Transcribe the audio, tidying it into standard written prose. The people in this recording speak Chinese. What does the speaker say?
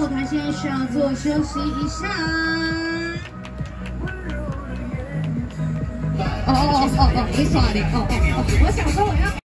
舞台先稍作休息一下。哦哦哦哦，你耍的哦哦哦，我想说我要。